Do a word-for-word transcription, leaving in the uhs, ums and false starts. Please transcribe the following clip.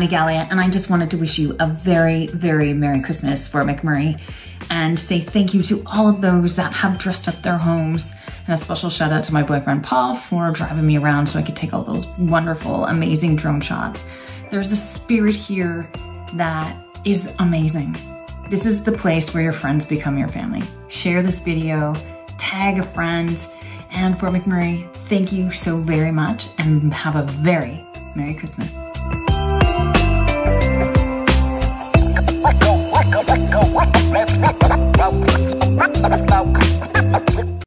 Melanie Galea, and I just wanted to wish you a very, very Merry Christmas, Fort McMurray, and say thank you to all of those that have dressed up their homes, and a special shout out to my boyfriend Paul for driving me around so I could take all those wonderful, amazing drone shots. There's a spirit here that is amazing. This is the place where your friends become your family. Share this video, tag a friend, and Fort McMurray, thank you so very much, and have a very Merry Christmas. Let's go, let's go, let's go, let's go, let's go, let's go.